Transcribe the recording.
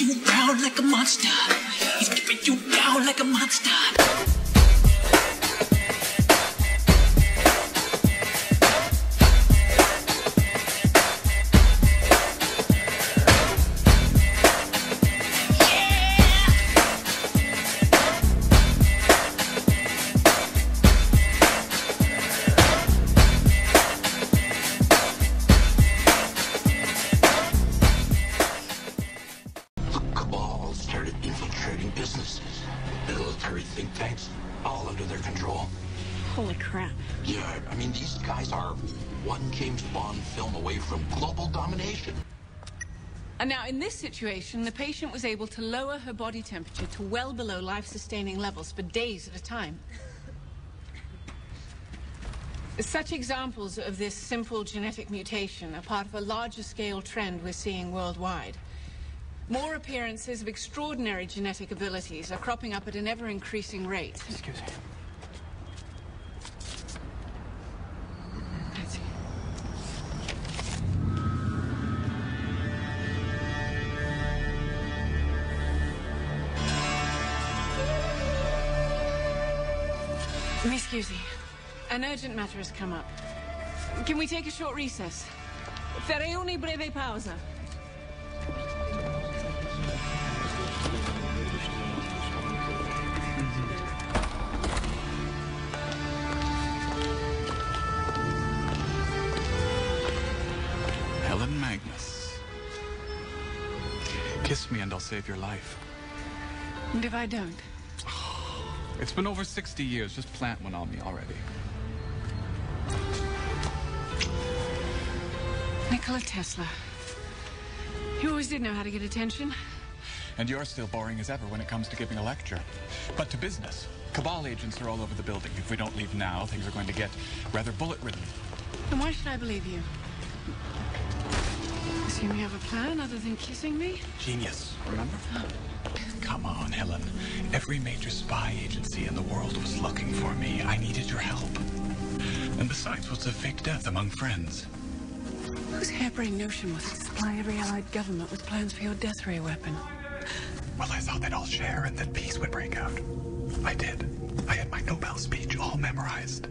you down like a monster. He's keeping you down like a monster. Infiltrating businesses, military think tanks, all under their control. Holy crap. Yeah, I mean, these guys are one James Bond film away from global domination. And now, in this situation, the patient was able to lower her body temperature to well below life-sustaining levels for days at a time. Such examples of this simple genetic mutation are part of a larger-scale trend we're seeing worldwide. More appearances of extraordinary genetic abilities are cropping up at an ever-increasing rate. Excuse me. Miss Cusey, an urgent matter has come up. Can we take a short recess? Farei una breve pausa. Kiss me and I'll save your life. And if I don't? It's been over 60 years. Just plant one on me already. Nikola Tesla. You always did know how to get attention. And you're still boring as ever when it comes to giving a lecture. But to business. Cabal agents are all over the building. If we don't leave now, things are going to get rather bullet-ridden. Then why should I believe you? Do you have a plan other than kissing me? Genius, remember? Come on, Helen. Every major spy agency in the world was looking for me. I needed your help. And besides, what's a fake death among friends? Whose harebrained notion was to supply every allied government with plans for your death ray weapon? Well, I thought they'd all share and that peace would break out. I did. I had my Nobel speech all memorized.